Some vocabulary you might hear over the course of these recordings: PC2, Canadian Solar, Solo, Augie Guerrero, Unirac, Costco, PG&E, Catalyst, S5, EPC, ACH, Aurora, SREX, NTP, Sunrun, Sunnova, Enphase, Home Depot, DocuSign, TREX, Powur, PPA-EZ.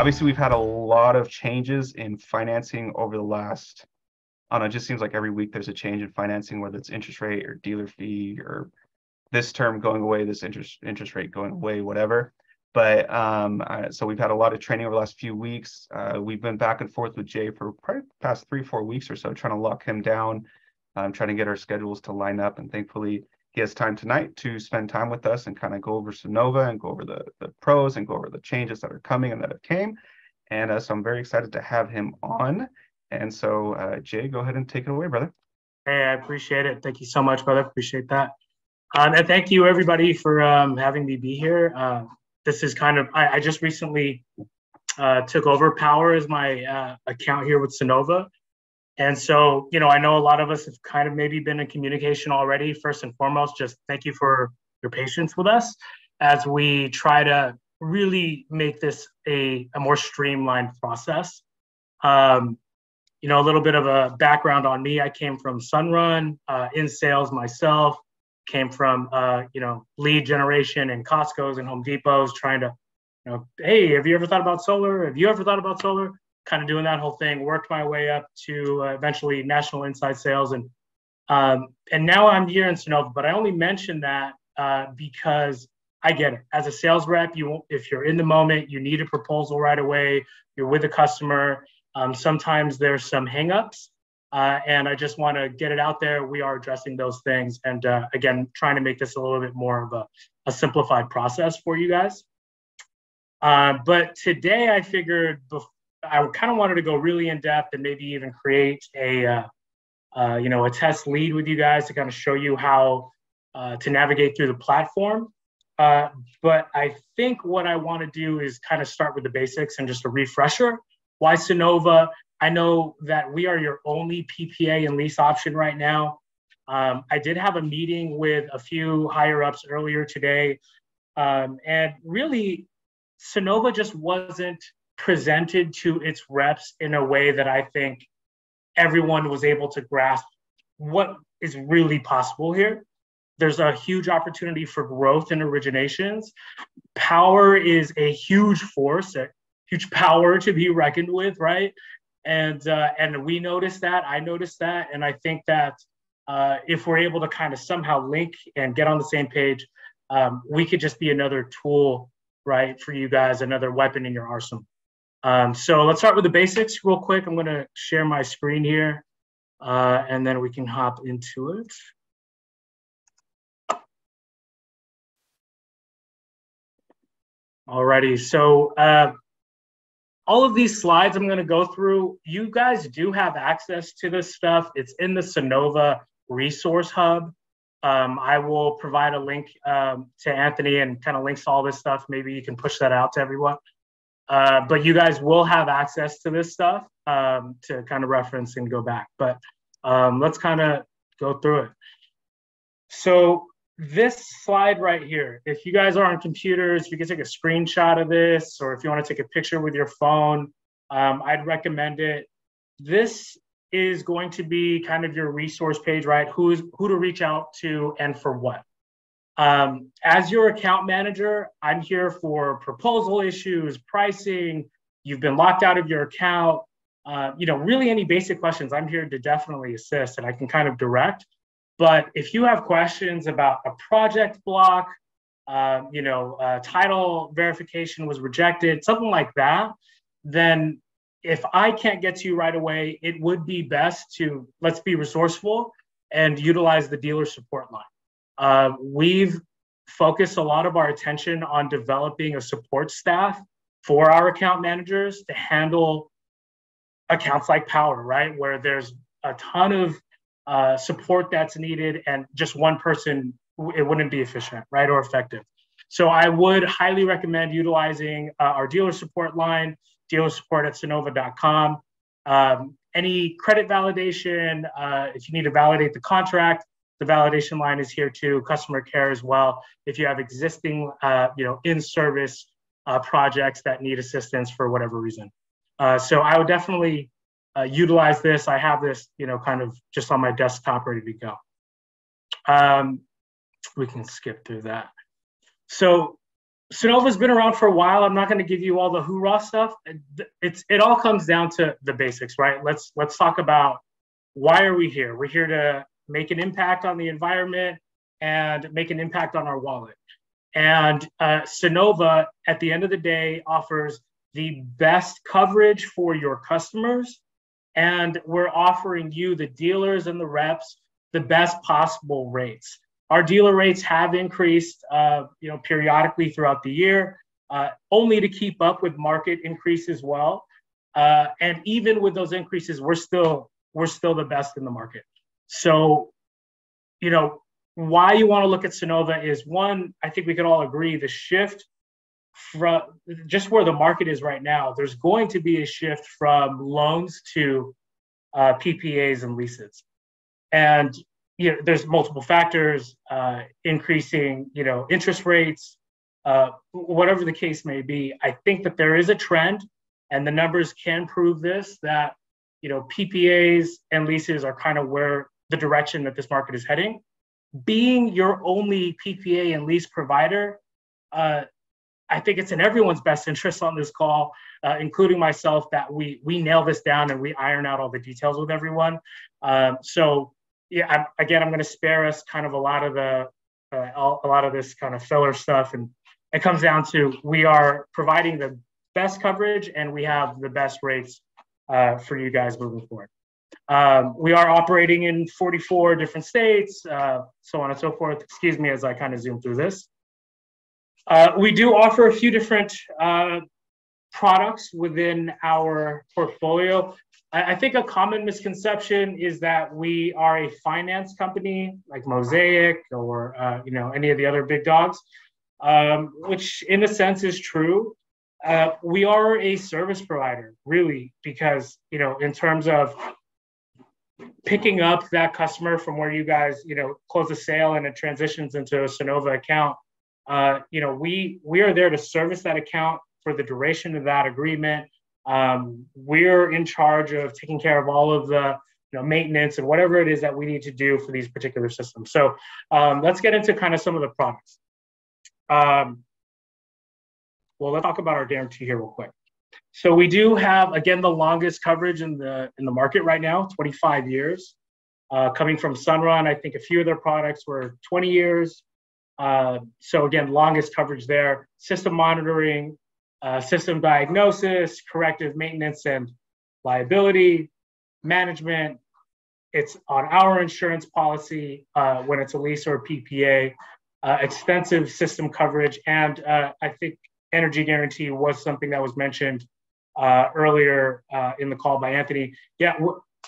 Obviously, we've had a lot of changes in financing over the last, I don't know, it just seems like every week there's a change in financing, whether it's interest rate or dealer fee or this term going away, this interest rate going away, whatever. But so we've had a lot of training over the last few weeks. We've been back and forth with Jay for probably the past 3-4 weeks or so, trying to lock him down, trying to get our schedules to line up. And thankfully, he has time tonight to spend time with us and kind of go over Sunnova and go over the pros and go over the changes that are coming and that have came. And so I'm very excited to have him on. And so Jay, go ahead and take it away, brother. Hey, I appreciate it. Thank you so much, brother. Appreciate that. And thank you, everybody, for having me be here. This is kind of, I just recently took over Powur as my account here with Sunnova. And so, you know, I know a lot of us have kind of maybe been in communication already. First and foremost, just thank you for your patience with us as we try to really make this a more streamlined process. You know, a little bit of a background on me. I came from Sunrun, in sales myself, came from, you know, lead generation in Costco's and Home Depot's, trying to, you know, hey, have you ever thought about solar? Have you ever thought about solar? Kind of doing that whole thing, worked my way up to eventually national inside sales. And now I'm here in Sunnova, but I only mention that because I get it. As a sales rep, if you're in the moment, you need a proposal right away, you're with a customer. Sometimes there's some hangups. And I just want to get it out there. We are addressing those things. And again, trying to make this a little bit more of a simplified process for you guys. But today I figured I kind of wanted to go really in depth and maybe even create you know, a test lead with you guys to kind of show you how to navigate through the platform. But I think what I want to do is kind of start with the basics and just a refresher. Why Sunnova? I know that we are your only PPA and lease option right now. I did have a meeting with a few higher ups earlier today. And really, Sunnova just wasn't presented to its reps in a way that I think everyone was able to grasp what is really possible here. There's a huge opportunity for growth in originations. Powur is a huge force, a huge power to be reckoned with, right? And we noticed that, I noticed that, and I think that if we're able to kind of somehow link and get on the same page, we could just be another tool, right, for you guys, another weapon in your arsenal. So let's start with the basics real quick. I'm going to share my screen here, and then we can hop into it. Alrighty, so all of these slides I'm going to go through, you guys do have access to this stuff. It's in the Sunnova Resource Hub. I will provide a link to Anthony and kind of links to all this stuff. Maybe you can push that out to everyone. But you guys will have access to this stuff to kind of reference and go back. But let's kind of go through it. So this slide right here, if you guys are on computers, you can take a screenshot of this, or if you want to take a picture with your phone, I'd recommend it. This is going to be kind of your resource page, right? Who to reach out to and for what. As your account manager, I'm here for proposal issues, pricing, you've been locked out of your account, you know, really any basic questions, I'm here to definitely assist and I can kind of direct. But if you have questions about a project block, you know, title verification was rejected, something like that, then if I can't get to you right away, it would be best to, let's be resourceful and utilize the dealer support line. We've focused a lot of our attention on developing a support staff for our account managers to handle accounts like Powur, right? Where there's a ton of support that's needed, and just one person, it wouldn't be efficient, right, or effective. So I would highly recommend utilizing our dealer support line, dealersupport@sunnova.com. Any credit validation, if you need to validate the contract, the validation line is here too, customer care as well. If you have existing, you know, in-service projects that need assistance for whatever reason. So I would definitely utilize this. I have this, you know, kind of just on my desktop ready to go. We can skip through that. So Sunnova's been around for a while. I'm not going to give you all the hoorah stuff. It all comes down to the basics, right? Let's talk about why are we here? We're here to make an impact on the environment and make an impact on our wallet. And Sunnova, at the end of the day, offers the best coverage for your customers. And we're offering you, the dealers and the reps, the best possible rates. Our dealer rates have increased, periodically throughout the year, only to keep up with market increase as well. And even with those increases, we're still the best in the market. So, why you want to look at Sunnova is, one, I think we could all agree, the shift from just where the market is right now, there's going to be a shift from loans to PPAs and leases. And there's multiple factors, increasing, interest rates, whatever the case may be. I think that there is a trend, and the numbers can prove this, that, PPAs and leases are kind of where the direction that this market is heading. Being your only PPA and lease provider, I think it's in everyone's best interest on this call, including myself, that we nail this down and we iron out all the details with everyone. I'm going to spare us kind of a lot of this kind of filler stuff, and it comes down to we are providing the best coverage and we have the best rates for you guys moving forward. We are operating in 44 different states, so on and so forth. Excuse me as I kind of zoom through this. We do offer a few different products within our portfolio. I think a common misconception is that we are a finance company like Mosaic or any of the other big dogs, which in a sense is true. We are a service provider, really, because in terms of picking up that customer from where you guys close a sale and it transitions into a Sunnova account, we are there to service that account for the duration of that agreement. We're in charge of taking care of all of the maintenance and whatever it is that we need to do for these particular systems. So let's get into kind of some of the products. Well, let's talk about our guarantee here real quick. So we do have, again, the longest coverage in the market right now, 25 years. Coming from Sunrun, I think a few of their products were 20 years. So again, longest coverage there. System monitoring, system diagnosis, corrective maintenance and liability management. It's on our insurance policy when it's a lease or a PPA. Extensive system coverage, and I think energy guarantee was something that was mentioned earlier in the call by Anthony. Yeah,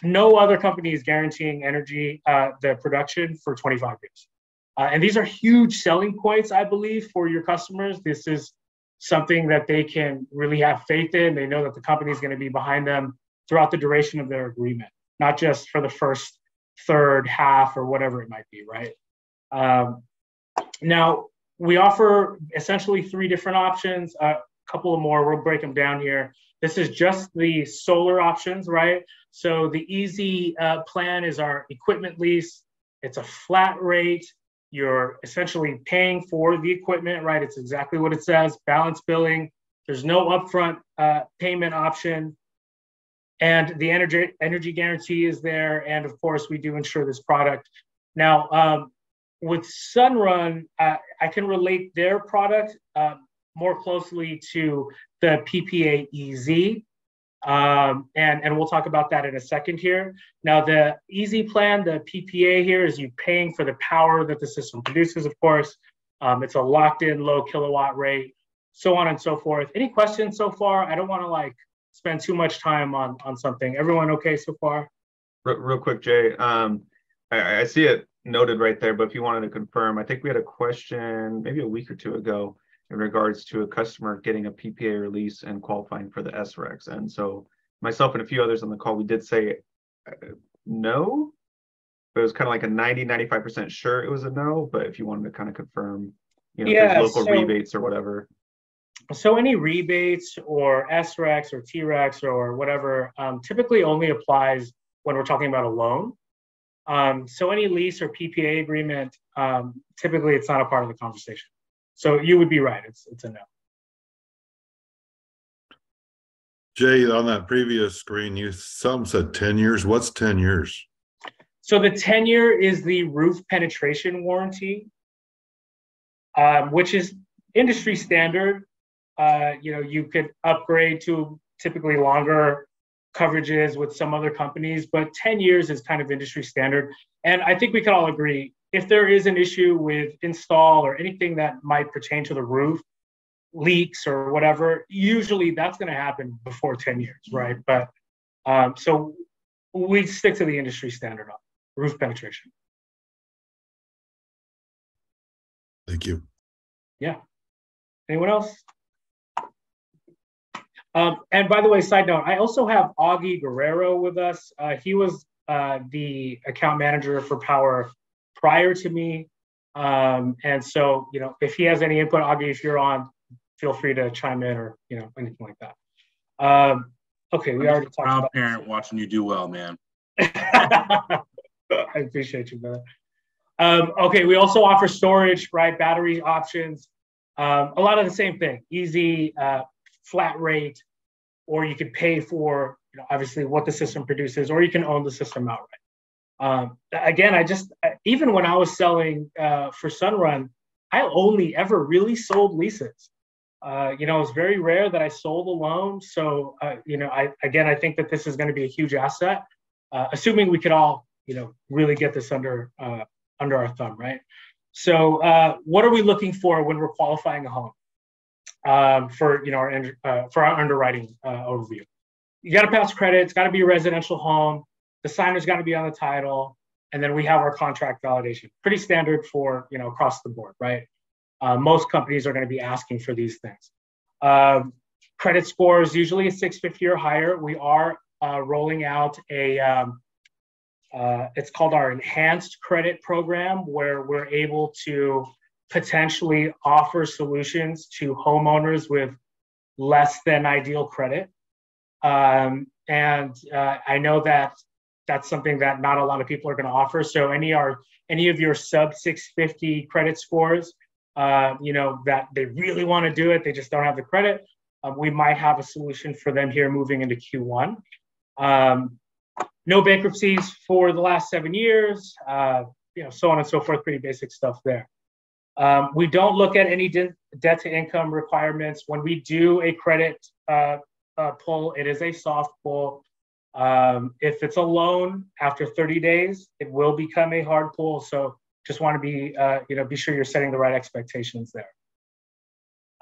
no other company is guaranteeing energy, the production for 25 years. And these are huge selling points, I believe, for your customers. This is something that they can really have faith in. They know that the company is going to be behind them throughout the duration of their agreement, not just for the first third, half, or whatever it might be, right? Now, we offer essentially three different options, a couple of more, we'll break them down here. This is just the solar options, right? So the easy plan is our equipment lease. It's a flat rate. You're essentially paying for the equipment, right? It's exactly what it says, balance billing. There's no upfront payment option. And the energy guarantee is there. And of course, we do insure this product. Now, with Sunrun, I can relate their product more closely to the PPA-EZ, and we'll talk about that in a second here. Now, the EZ plan, the PPA here, is you paying for the power that the system produces, of course. It's a locked-in low kilowatt rate, so on and so forth. Any questions so far? I don't want to spend too much time on something. Everyone okay so far? Real quick, Jay, I see it noted right there, but if you wanted to confirm, I think we had a question maybe a week or two ago in regards to a customer getting a PPA release and qualifying for the SREX. And so myself and a few others on the call, we did say no, but it was kind of like a 90, 95% sure it was a no, but if you wanted to kind of confirm, yeah, if there's local rebates or whatever. So any rebates or SREX or TREX or whatever typically only applies when we're talking about a loan. So any lease or PPA agreement, typically it's not a part of the conversation. So you would be right. It's a no. Jay, on that previous screen, you some said 10 years. What's 10 years? So the 10-year is the roof penetration warranty, which is industry standard. You know, you could upgrade to typically longer coverages with some other companies, but 10 years is kind of industry standard. And I think we can all agree, if there is an issue with install or anything that might pertain to the roof, leaks or whatever, usually that's going to happen before 10 years, right? But so we stick to the industry standard on roof penetration. Thank you. Yeah. Anyone else? And by the way, side note, I also have Augie Guerrero with us. He was the account manager for Powur prior to me. And so, you know, if he has any input, Augie, if you're on, feel free to chime in or, you know, anything like that. Okay, we already talked about parent watching you do well, man. I appreciate you, brother. Okay, we also offer storage, right? Battery options. A lot of the same thing, easy, flat rate, or you could pay for, you know, obviously what the system produces, or you can own the system outright. Again, even when I was selling for Sunrun, I only ever really sold leases. You know, it's very rare that I sold a loan. So, you know, I think that this is going to be a huge asset, assuming we could all, you know, really get this under our thumb, right? So what are we looking for when we're qualifying a home? For, you know, for our underwriting overview. You got to pass credit. It's got to be a residential home. The signer's got to be on the title. And then we have our contract validation. Pretty standard for, you know, across the board, right? Most companies are going to be asking for these things. Credit score is usually a 650 or higher. We are rolling out a, it's called our enhanced credit program, where we're able to potentially offer solutions to homeowners with less than ideal credit. I know that that's something that not a lot of people are going to offer. So any of your sub 650 credit scores, you know, that they really want to do it, they just don't have the credit, we might have a solution for them here moving into Q1. No bankruptcies for the last 7 years, you know, so on and so forth, pretty basic stuff there. We don't look at any debt to income requirements. When we do a credit pull, it is a soft pull. If it's a loan, after 30 days, it will become a hard pull. So just want to be, you know, be sure you're setting the right expectations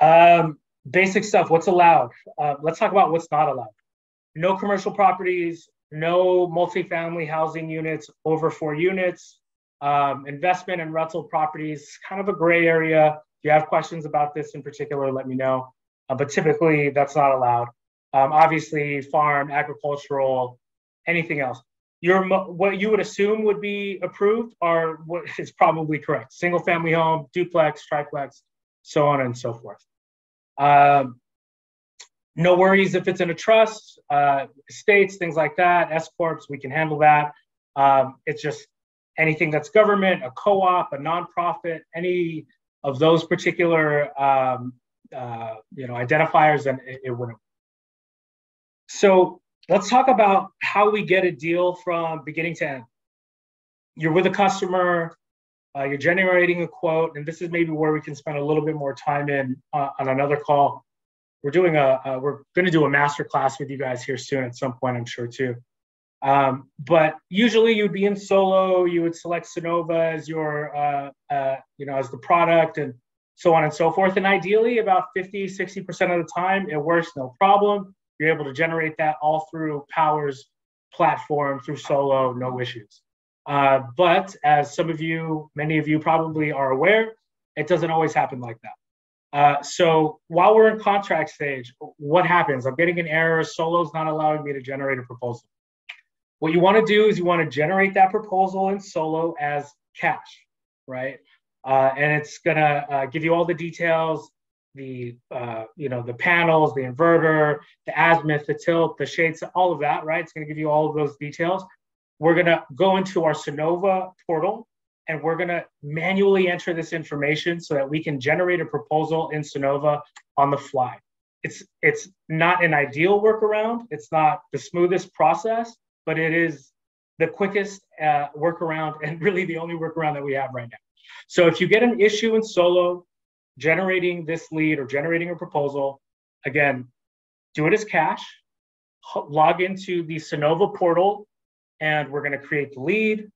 there. Basic stuff, what's allowed? Let's talk about what's not allowed. No commercial properties, no multifamily housing units over 4 units. Investment and rental properties, kind of a gray area. If you have questions about this in particular, let me know. But typically, that's not allowed. Obviously, farm, agricultural, anything else. What you would assume would be approved are what is probably correct. Single family home, duplex, triplex, so on and so forth. No worries if it's in a trust, estates, things like that, S-corps, we can handle that. It's just anything that's government, a co-op, a nonprofit, any of those particular you know, identifiers, and it wouldn't. So let's talk about how we get a deal from beginning to end. You're with a customer, you're generating a quote, and this is maybe where we can spend a little bit more time in on another call. We're going to do a masterclass with you guys here soon at some point, I'm sure too. But usually you'd be in Solo, you would select Sunnova as your, you know, as the product and so on and so forth. And ideally about 50, 60% of the time, it works no problem. You're able to generate that all through Powur's platform, through Solo, no issues. But as some of you, many of you probably are aware, it doesn't always happen like that. So while we're in contract stage, what happens? I'm getting an error, Solo's not allowing me to generate a proposal. What you want to do is you want to generate that proposal in Solo as cash, right? And it's going to give you all the details, the, you know, the panels, the inverter, the azimuth, the tilt, the shades, all of that, right? It's going to give you all of those details. We're going to go into our Sunnova portal and we're gonna manually enter this information so that we can generate a proposal in Sunnova on the fly. It's not an ideal workaround. It's not the smoothest process, but it is the quickest workaround and really the only workaround that we have right now. So if you get an issue in Solo generating this lead or generating a proposal, again, do it as cash, log into the Sunnova portal, and we're going to create the lead.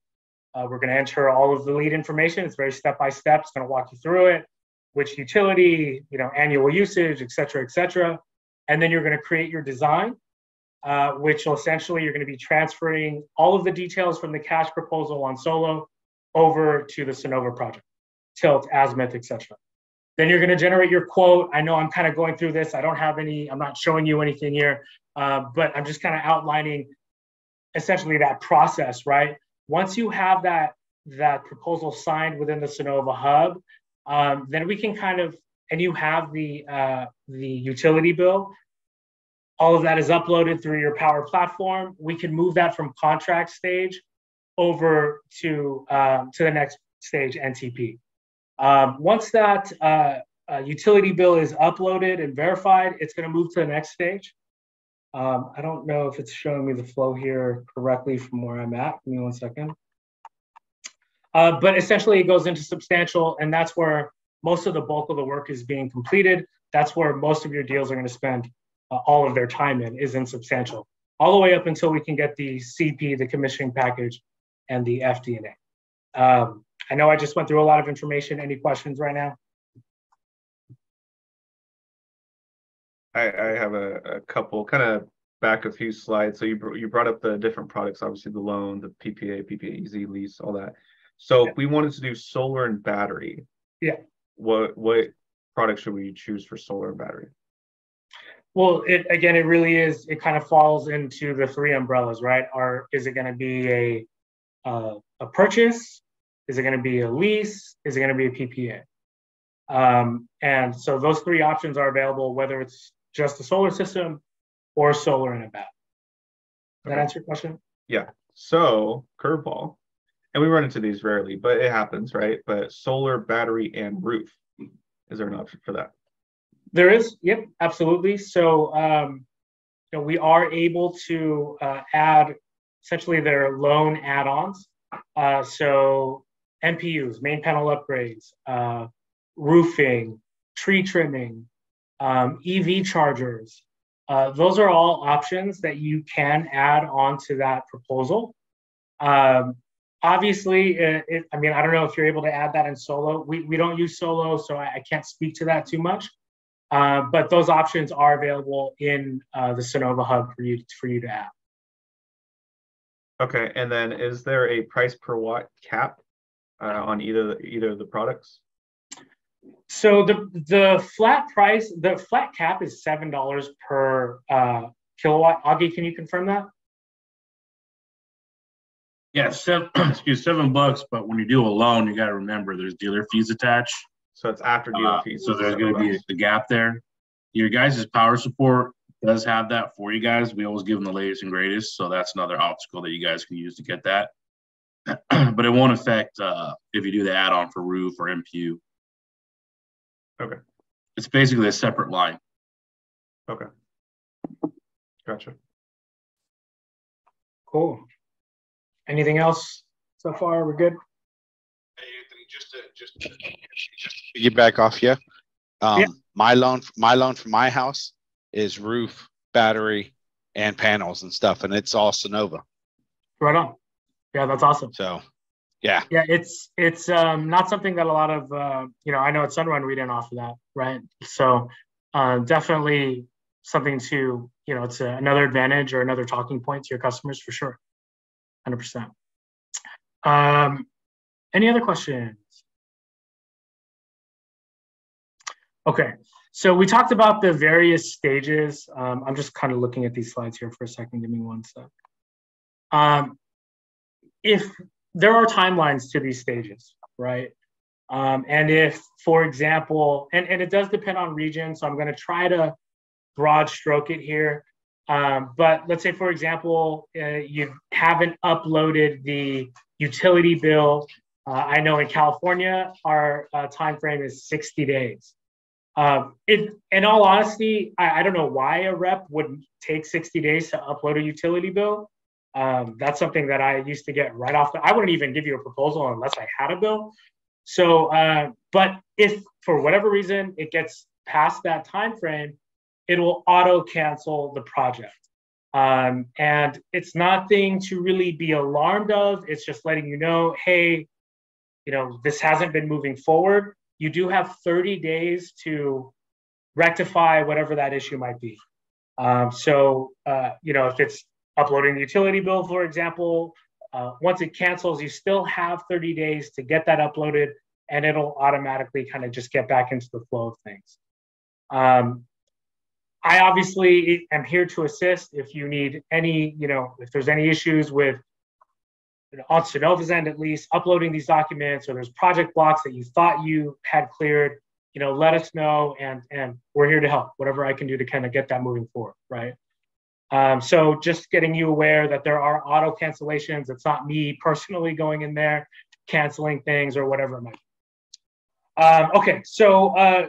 We're going to enter all of the lead information. It's very step-by-step. It's going to walk you through it, which utility, annual usage, et cetera, et cetera. And then you're going to create your design, which will essentially you're going to be transferring all of the details from the cash proposal on Solo over to the Sunnova project, tilt, azimuth, et cetera. Then you're going to generate your quote. I know I'm kind of going through this. I don't have any, I'm not showing you anything here, but I'm just kind of outlining essentially that process, right? Once you have that proposal signed within the Sunnova Hub, then we can kind of, and you have the utility bill, all of that is uploaded through your Powur platform. We can move that from contract stage over to the next stage, NTP. Once that utility bill is uploaded and verified, it's going to move to the next stage. I don't know if it's showing me the flow here correctly from where I'm at. Give me one second. But essentially, it goes into substantial, and that's where most of the bulk of the work is being completed. That's where most of your deals are going to spend all of their time in, is in substantial, all the way up until we can get the CP, the commissioning package, and the FDNA. I know I just went through a lot of information. Any questions right now? I have a couple, kind of back a few slides. So you brought up the different products, obviously the loan, the PPA, PPA-EZ, lease, all that. So if we wanted to do solar and battery, what product should we choose for solar and battery? Well, it really is, it kind of falls into the three umbrellas, right? Is it going to be a purchase? Is it going to be a lease? Is it going to be a PPA? And so those three options are available, whether it's just a solar system or solar and a battery. Does that answer your question? Yeah. So curveball, and we run into these rarely, but it happens, right? But solar, battery, and roof. Is there an option for that? There is. Yep, absolutely. So we are able to add essentially their loan add-ons. So MPUs, main panel upgrades, roofing, tree trimming, EV chargers. Those are all options that you can add onto that proposal. Obviously, I don't know if you're able to add that in Solo. We don't use Solo, so I can't speak to that too much. But those options are available in the Sunnova Hub for you to add. Okay, and then is there a price per watt cap on either of the products? So the flat price, the flat cap is $7 per kilowatt. Augie, can you confirm that? Yeah, $7, but when you do a loan, you got to remember there's dealer fees attached. So it's after dealer fees. So there's going to be the gap there. Your guys' Powur support does have that for you guys. We always give them the latest and greatest, so that's another obstacle that you guys can use to get that. But it won't affect if you do the add-on for roof or MPU. Okay. It's basically a separate line. Okay. Gotcha. Cool. Anything else so far? We're good? Hey, Anthony, just to get back off you. Yeah. My loan for my house is roof, battery, and panels and stuff, and it's all Sunnova. Right on. Yeah, that's awesome. So, yeah. Yeah, it's not something that a lot of, I know at Sunrun we didn't offer that, right? So definitely something to, it's another advantage or another talking point to your customers for sure, 100%. Any other questions? Okay. So we talked about the various stages. I'm just kind of looking at these slides here for a second. Give me one sec. If there are timelines to these stages, right? And if, for example, and it does depend on region, so I'm going to try to broad stroke it here. But let's say, for example, you haven't uploaded the utility bill I know in California, our time frame is 60 days. In all honesty, I don't know why a rep would take 60 days to upload a utility bill. That's something that I used to get right off the, I wouldn't even give you a proposal unless I had a bill. So, but if for whatever reason it gets past that time frame, it will auto cancel the project. And it's nothing to really be alarmed of. It's just letting you know, hey, you know, this hasn't been moving forward. You do have 30 days to rectify whatever that issue might be. You know, if it's uploading the utility bill, for example, once it cancels, you still have 30 days to get that uploaded, and it'll automatically kind of just get back into the flow of things. I obviously am here to assist if you need any, you know, if there's any issues with, you know, on Sunnova's end at least, uploading these documents, or there's project blocks that you thought you had cleared, you know, let us know, and we're here to help, whatever I can do to kind of get that moving forward, right? So just getting you aware that there are auto cancellations. It's not me personally going in there, canceling things or whatever it might be. Okay, so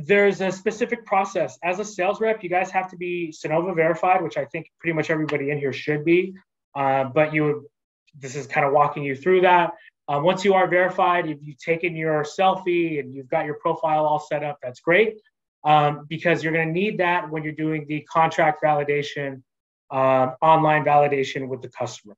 there's a specific process. As a sales rep, you guys have to be Sunnova verified, which I think pretty much everybody in here should be. But this is kind of walking you through that. Once you are verified, if you've taken your selfie and you've got your profile all set up, that's great. Because you're going to need that when you're doing the contract validation, online validation with the customer.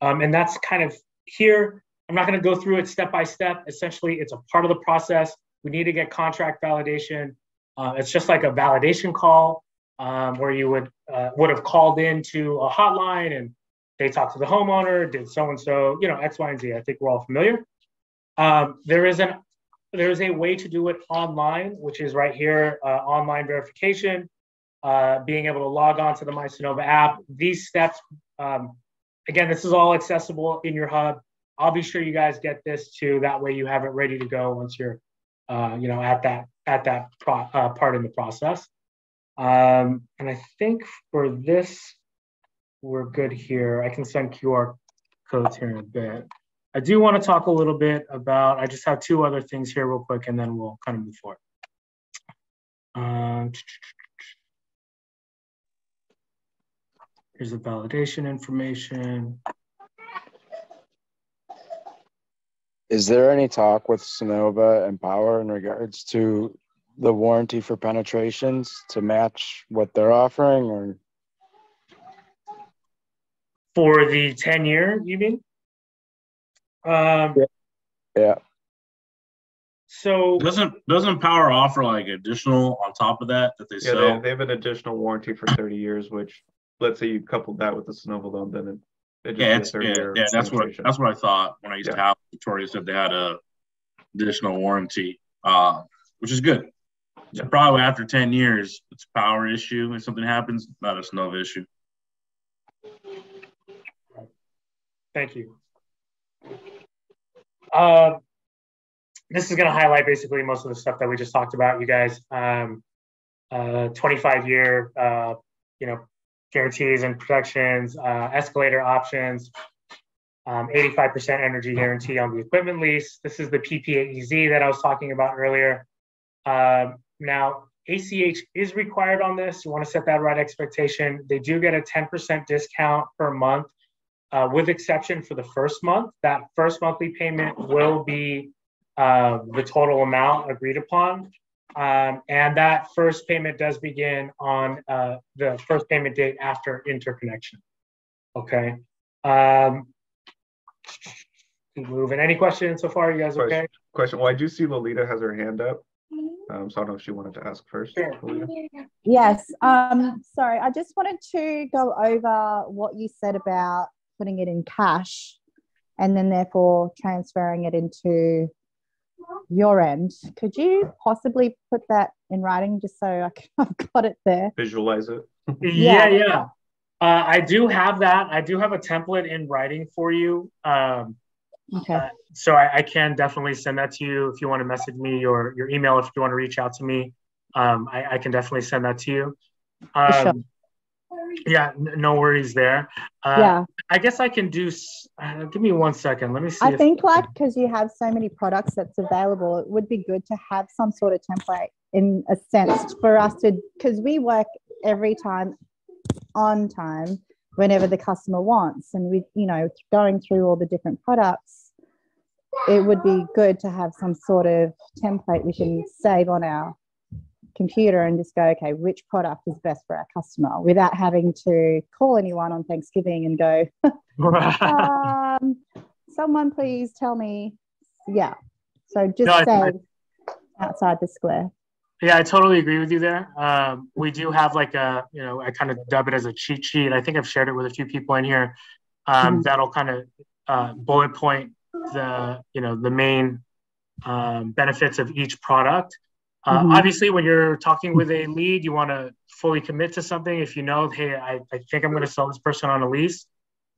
And that's kind of here. I'm not going to go through it step by step. Essentially, it's a part of the process. We need to get contract validation. It's just like a validation call where you would have called into a hotline and they talked to the homeowner, did so-and-so, you know, X, Y, and Z. I think we're all familiar. There is a way to do it online, which is right here, online verification, being able to log on to the My Sunnova app. These steps, again, this is all accessible in your hub. I'll be sure you guys get this too. That way you have it ready to go once you're, you know, at that part in the process. And I think for this, we're good here. I can send QR codes here in a bit. I do want to talk a little bit about, I just have two other things here real quick, and then we'll kind of move forward. Here's the validation information. Is there any talk with Sunnova and Powur in regards to the warranty for penetrations to match what they're offering? Or for the 10-year, you mean? Yeah. So doesn't Powur offer like additional on top of that they sell? Yeah, they have an additional warranty for 30 years, which let's say you coupled that with the Sunnova loan, then it just that's what I thought when I used to have Victoria said they had a additional warranty, which is good. So probably after 10 years, it's a Powur issue. If something happens, not a Sunnova issue. Thank you. This is going to highlight basically most of the stuff that we just talked about, you guys. 25-year, you know, guarantees and protections, escalator options, 85% energy guarantee on the equipment lease. This is the PPA-EZ that I was talking about earlier. Now, ACH is required on this. You want to set that right expectation. They do get a 10% discount per month. With exception for the first month. That first monthly payment will be the total amount agreed upon. And that first payment does begin on the first payment date after interconnection. Okay. Moving. Any questions so far? You guys okay? Question. Well, I do see Lolita has her hand up. So I don't know if she wanted to ask first. Sure. Yes. Sorry. I just wanted to go over what you said about putting it in cash and then therefore transferring it into your end. Could you possibly put that in writing just so I've got it there? Visualize it. Yeah. I do have that. I do have a template in writing for you. Okay. So I can definitely send that to you if you want to message me or your email if you want to reach out to me. I can definitely send that to you. Sorry. Yeah, no worries there. Yeah. I guess I can do, give me 1 second. Let me see. I think like, because you have so many products that's available, it would be good to have some sort of template in a sense for us to, because we work every time on time whenever the customer wants. And we, you know, going through all the different products, it would be good to have some sort of template we can save on our computer and just go, okay, which product is best for our customer without having to call anyone on Thanksgiving and go, someone please tell me. Yeah. So just say outside the square. Yeah, I totally agree with you there. We do have like a, you know, I kind of dub it as a cheat sheet. I think I've shared it with a few people in here. That'll kind of bullet point the, you know, the main benefits of each product. Obviously, when you're talking with a lead, you want to fully commit to something. If you know, hey, I think I'm going to sell this person on a lease,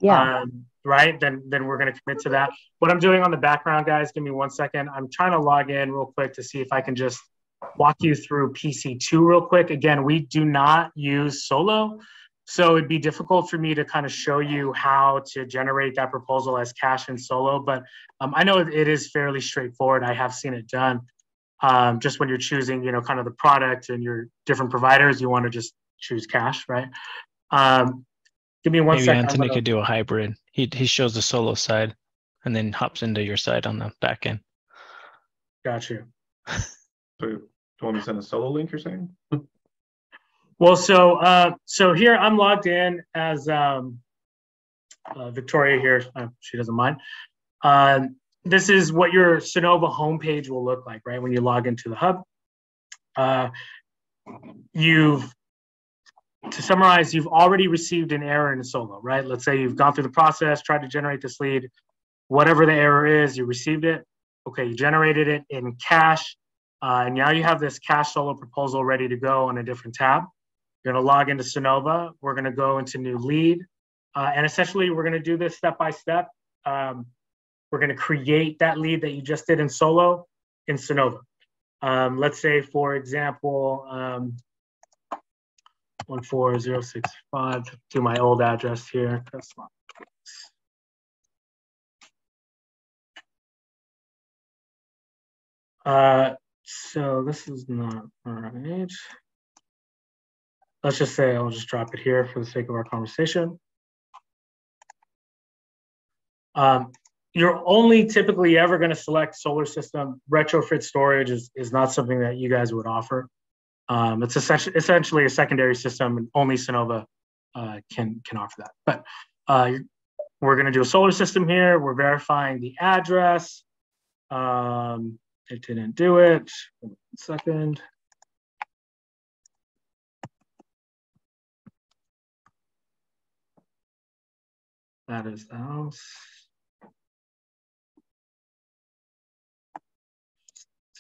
right? Then we're going to commit to that. What I'm doing on the background, guys, give me 1 second. I'm trying to log in real quick to see if I can just walk you through PC2 real quick. Again, we do not use Solo, so it'd be difficult for me to kind of show you how to generate that proposal as cash in Solo, but I know it is fairly straightforward. I have seen it done. Just when you're choosing, you know, kind of the product and your different providers, you want to just choose cash, right? Give me one second. Anthony could do a hybrid. He shows the Solo side and then hops into your side on the back end. Got you. So do you want me to send a Solo link, you're saying? Well, so here I'm logged in as Victoria here. She doesn't mind. This is what your Sunnova homepage will look like, right? When you log into the hub, to summarize, you've already received an error in Solo, right? Let's say you've gone through the process, tried to generate this lead, whatever the error is, you received it. Okay, you generated it in cash. And now you have this cash Solo proposal ready to go on a different tab. You're gonna log into Sunnova. We're gonna go into new lead. And essentially we're gonna do this step-by-step. We're going to create that lead that you just did in Solo in Sunnova. Let's say, for example, 14065, do my old address here. So this is not right. Let's just say I'll just drop it here for the sake of our conversation. You're only typically ever going to select solar system. Retrofit storage is not something that you guys would offer. It's essentially a secondary system, and only Sunnova can offer that. But we're going to do a solar system here. We're verifying the address. It didn't do it. 1 second. That is the house.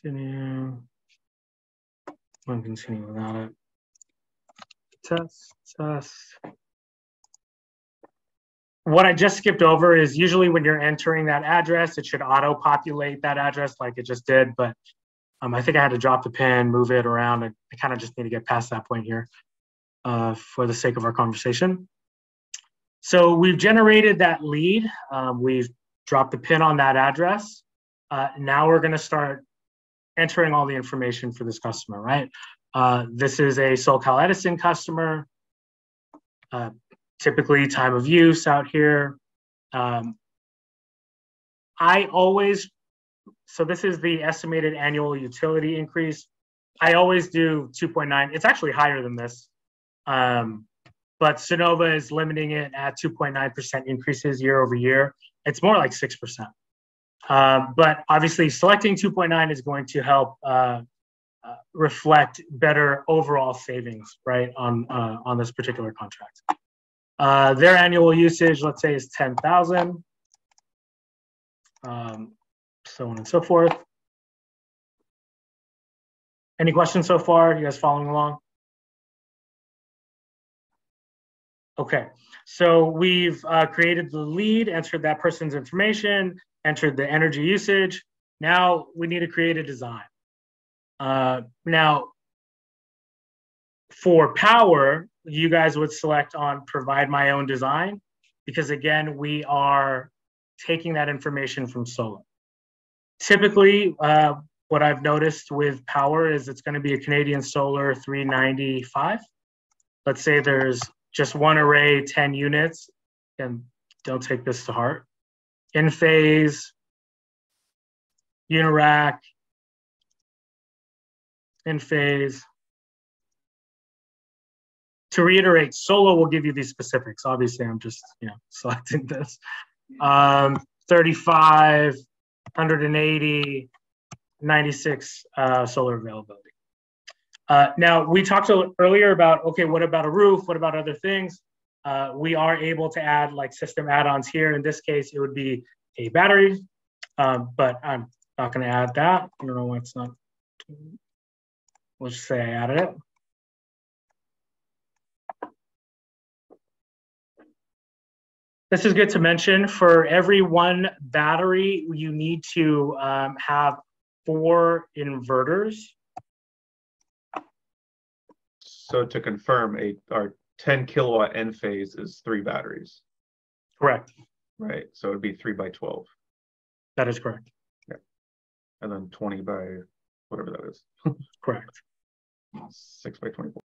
Continue. I'm going to continue without it. Test. What I just skipped over is usually when you're entering that address, it should auto-populate that address like it just did, but I think I had to drop the pin, move it around. I kind of just need to get past that point here for the sake of our conversation. So we've generated that lead. We've dropped the pin on that address. Now we're going to start entering all the information for this customer, right? This is a SoCal Edison customer, typically time of use out here. So this is the estimated annual utility increase. I always do 2.9. It's actually higher than this, but Sunnova is limiting it at 2.9% increases year over year. It's more like 6%. But obviously selecting 2.9 is going to help reflect better overall savings, right, on this particular contract. Their annual usage, let's say, is 10,000, so on and so forth. Any questions so far? You guys following along? Okay, so we've created the lead, entered that person's information, entered the energy usage. Now we need to create a design. Now for Powur, you guys would select on provide my own design, because again, we are taking that information from Solo. Typically, what I've noticed with Powur is it's going to be a Canadian Solar 395. Let's say there's just one array, 10 units, and don't take this to heart. Enphase, Unirac, Enphase. To reiterate, Solo will give you these specifics. Obviously, I'm just selecting this. 35, 180, 96 solar availability. Now, we talked earlier about, okay, what about a roof? What about other things? We are able to add like system add-ons here. In this case, it would be a battery, but I'm not gonna add that. I don't know why it's not. We'll just say I added it. This is good to mention. For every one battery, you need to have 4 inverters. So to confirm, our 10 kilowatt Enphase is 3 batteries. Correct. Right, so it'd be 3 by 12. That is correct. Yeah. And then 20 by whatever that is. Correct. 6 by 24.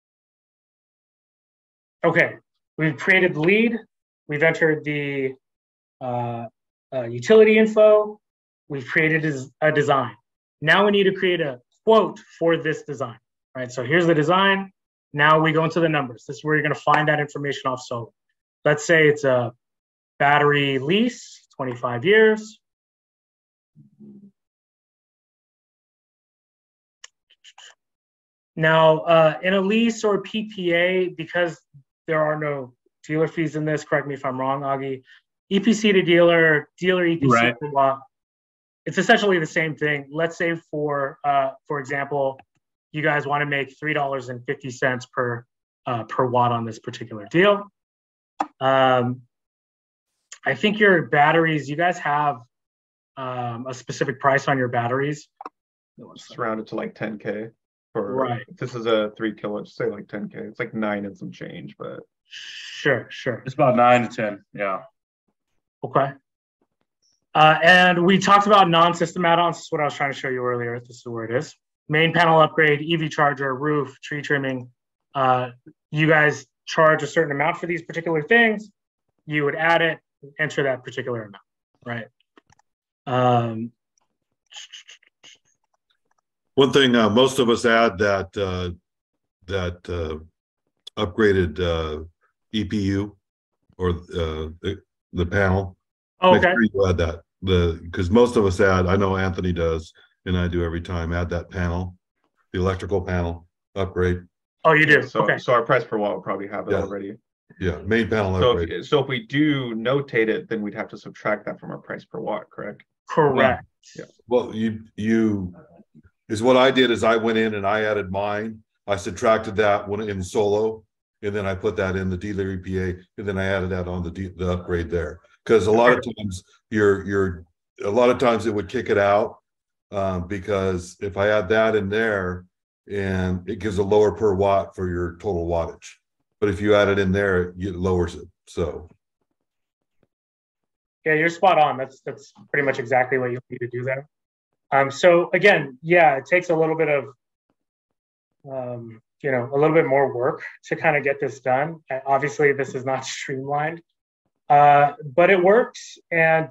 Okay, we've created the lead. We've entered the utility info. We've created a design. Now we need to create a quote for this design, right? So here's the design. Now we go into the numbers. This is where you're gonna find that information off Solar. Let's say it's a battery lease, 25 years. Now, in a lease or PPA, because there are no dealer fees in this, correct me if I'm wrong, Augie. EPC to dealer, dealer EPC right. to law. It's essentially the same thing. Let's say for example, you guys want to make $3.50 per watt on this particular deal. I think your batteries, you guys have a specific price on your batteries. It's rounded to like 10K. For, right. This is a 3 kilowatt, say like 10K. It's like 9 and some change, but. Sure, sure. It's about 9 to 10, yeah. Okay. And we talked about non-system add-ons. This is what I was trying to show you earlier. This is where it is. Main panel upgrade, EV charger, roof, tree trimming. You guys charge a certain amount for these particular things. You would add it, enter that particular amount, right? One thing most of us add that upgraded EPU or the panel. Oh, okay. Make sure you add that, because most of us add. I know Anthony does, and I do every time. Add that panel, the electrical panel upgrade. Oh, you do. So, okay. So our price per watt will probably have it already. Yeah, main panel upgrade. So if we do notate it, then we'd have to subtract that from our price per watt, correct? Correct. Yeah. Well, you is what I did is I went in and I added mine. I subtracted that one in Solo, and then I put that in the dealer EPA, and then I added that on the upgrade there. Because a lot of times it would kick it out because if I add that in there, and it gives a lower per watt for your total wattage. But if you add it in there, it lowers it. So yeah, you're spot on. That's pretty much exactly what you need to do there. So again, yeah, it takes a little bit of a little bit more work to kind of get this done. Obviously, this is not streamlined, but it works. And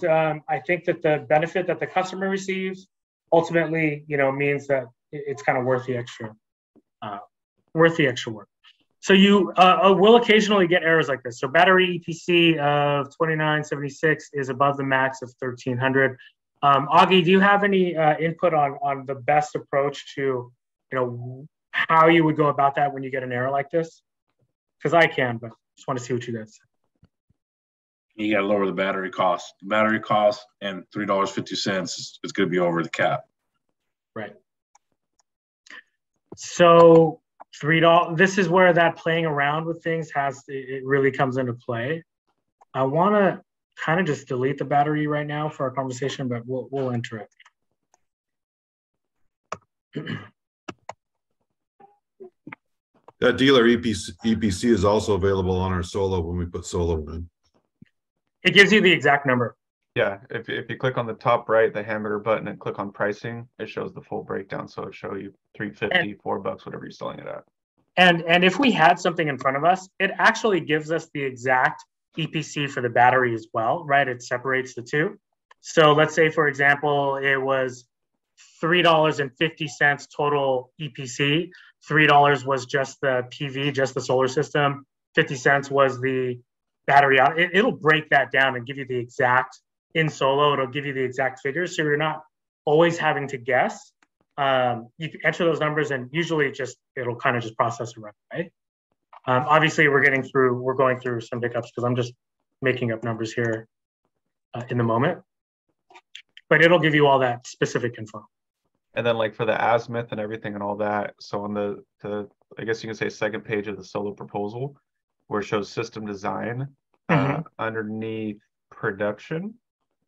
I think that the benefit that the customer receives ultimately, means that it's kind of worth the extra work. So you will occasionally get errors like this. So battery EPC of 2976 is above the max of 1300. Augie, do you have any input on the best approach to, how you would go about that when you get an error like this? Because I can, but just want to see what you guys say. You got to lower the battery cost. The battery cost and $3.50 is going to be over the cap. Right. So $3. This is where that playing around with things it really comes into play. I want to kind of just delete the battery right now for our conversation, but we'll enter it. That dealer EPC is also available on our Solo when we put Solo in. It gives you the exact number. Yeah, if you click on the top right, the hamburger button, and click on pricing, it shows the full breakdown. So it'll show you $3.50, $4, whatever you're selling it at. And if we had something in front of us, it actually gives us the exact EPC for the battery as well, right? It separates the two. So let's say, for example, it was $3.50 total EPC. $3 was just the PV, just the solar system. 50 cents was the battery out. It'll break that down and give you the exact, in Solo, it'll give you the exact figures. So you're not always having to guess. You can enter those numbers and usually just, it'll kind of just process around, right? Obviously we're going through some hiccups because I'm just making up numbers here in the moment, but it'll give you all that specific info. And then like for the azimuth and everything and all that. So on the I guess you can say second page of the Solo proposal, where it shows system design, underneath production,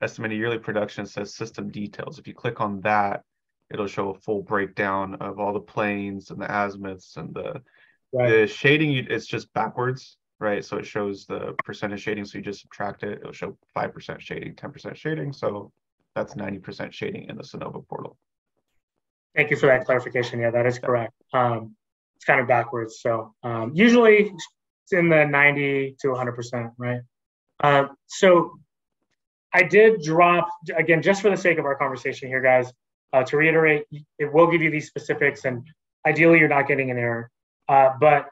estimated yearly production, says system details. If you click on that, it'll show a full breakdown of all the planes and the azimuths and the, the shading. It's just backwards, right? So it shows the percentage shading. So you just subtract it. It'll show 5% shading, 10% shading. So that's 90% shading in the Sunnova portal. Thank you for that clarification. Yeah, that is correct. It's kind of backwards. So usually it's in the 90 to 100%, right? So I did drop, again, just for the sake of our conversation here, guys, to reiterate, it will give you these specifics, and ideally you're not getting an error. But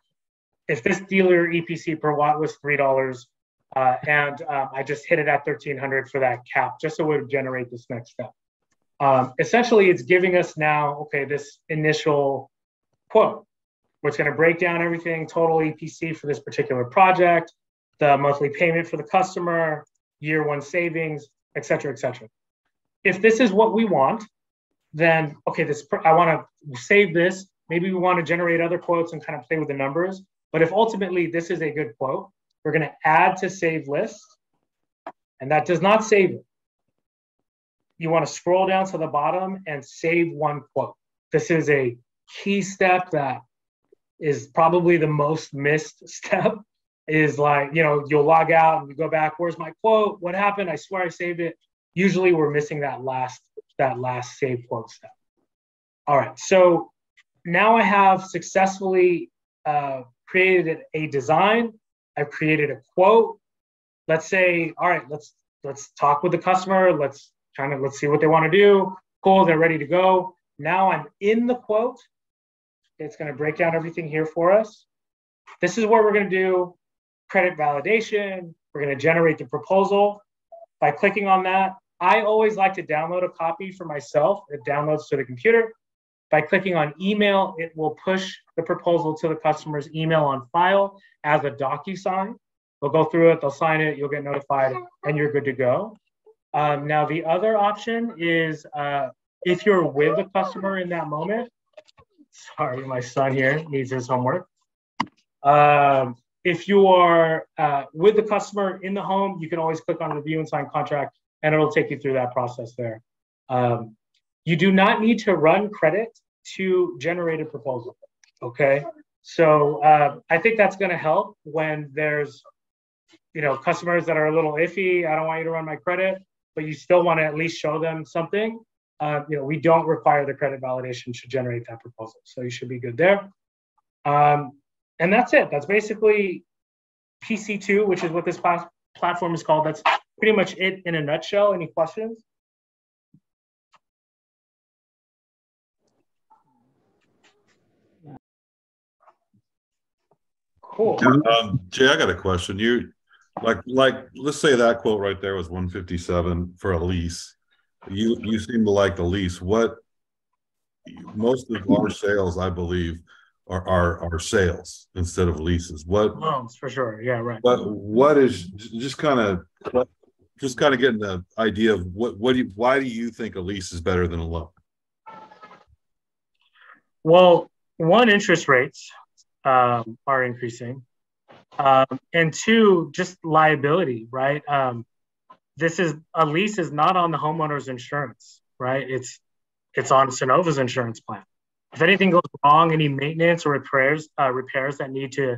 if this dealer EPC per watt was $3, I just hit it at 1,300 for that cap, just so it would generate this next step. Essentially, it's giving us now, okay, this initial quote, which is going to break down everything, total EPC for this particular project, the monthly payment for the customer, year one savings, et cetera, et cetera. If this is what we want, then, okay, I want to save this. Maybe we want to generate other quotes and kind of play with the numbers. But if ultimately this is a good quote, we're going to add to save list. And that does not save it. You want to scroll down to the bottom and save one quote. This is a key step that is probably the most missed step. Is like, you know, you'll log out and you go back, where's my quote? What happened? I swear I saved it. Usually we're missing that last save quote step. All right, so now I have successfully created a design. I've created a quote. Let's say, all right, let's talk with the customer. Let's see what they want to do. Cool, they're ready to go. Now I'm in the quote. It's going to break down everything here for us. This is where we're going to do credit validation. We're going to generate the proposal. By clicking on that, I always like to download a copy for myself. It downloads to the computer. By clicking on email, it will push the proposal to the customer's email on file as a DocuSign. They'll go through it, they'll sign it, you'll get notified, and you're good to go. Now, the other option is if you're with the customer in that moment, sorry, my son here needs his homework. If you are with the customer in the home, you can always click on review and sign contract, and it'll take you through that process there. You do not need to run credit to generate a proposal, okay? So I think that's gonna help when there's, you know, customers that are a little iffy. I don't want you to run my credit, but you still wanna at least show them something. You know, we don't require the credit validation to generate that proposal. So you should be good there. And that's it. That's basically PC2, which is what this platform is called. That's pretty much it in a nutshell. Any questions? Cool. Jay, I got a question. You like let's say that quote right there was 157 for a lease. You seem to like the lease. What most of our sales, I believe, are sales instead of leases. What loans for sure? Yeah, right. But what is just kind of getting the idea of why do you think a lease is better than a loan? Well, one, interest rates are increasing, and two, just liability, right? This is a lease is not on the homeowner's insurance, right? It's on Sunnova's insurance plan. If anything goes wrong, any maintenance or repairs that need to,